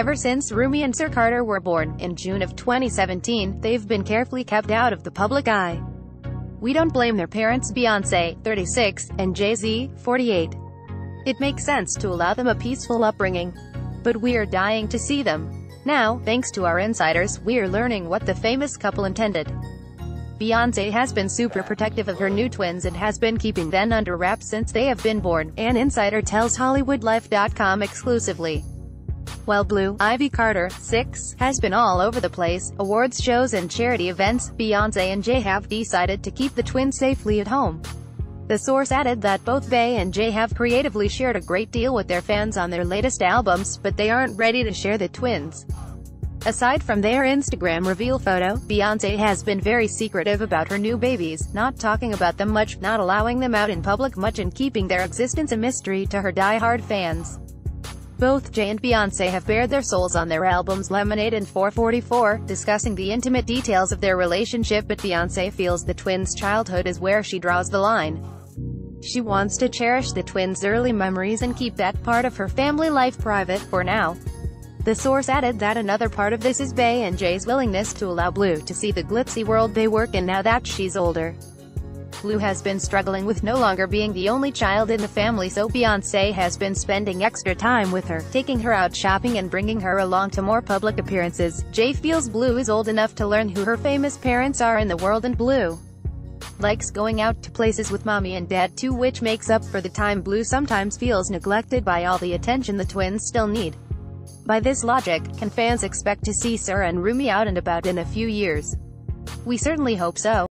Ever since Rumi and Sir Carter were born, in June of 2017, they've been carefully kept out of the public eye. We don't blame their parents Beyoncé, 36, and Jay-Z, 48. It makes sense to allow them a peaceful upbringing. But we're dying to see them. Now, thanks to our insiders, we're learning what the famous couple intended. Beyoncé has been super protective of her new twins and has been keeping them under wraps since they have been born, an insider tells HollywoodLife.com exclusively. While Blue Ivy Carter, 6, has been all over the place, awards shows and charity events, Beyoncé and Jay have decided to keep the twins safely at home. The source added that both Bey and Jay have creatively shared a great deal with their fans on their latest albums, but they aren't ready to share the twins. Aside from their Instagram reveal photo, Beyoncé has been very secretive about her new babies, not talking about them much, not allowing them out in public much and keeping their existence a mystery to her die-hard fans. Both Jay and Beyoncé have bared their souls on their albums Lemonade and 444, discussing the intimate details of their relationship, but Beyoncé feels the twins' childhood is where she draws the line. She wants to cherish the twins' early memories and keep that part of her family life private, for now. The source added that another part of this is Bey and Jay's willingness to allow Blue to see the glitzy world they work in now that she's older. Blue has been struggling with no longer being the only child in the family, so Beyoncé has been spending extra time with her, taking her out shopping and bringing her along to more public appearances. Jay feels Blue is old enough to learn who her famous parents are in the world, and Blue likes going out to places with mommy and dad too, which makes up for the time Blue sometimes feels neglected by all the attention the twins still need. By this logic, can fans expect to see Sir and Rumi out and about in a few years? We certainly hope so.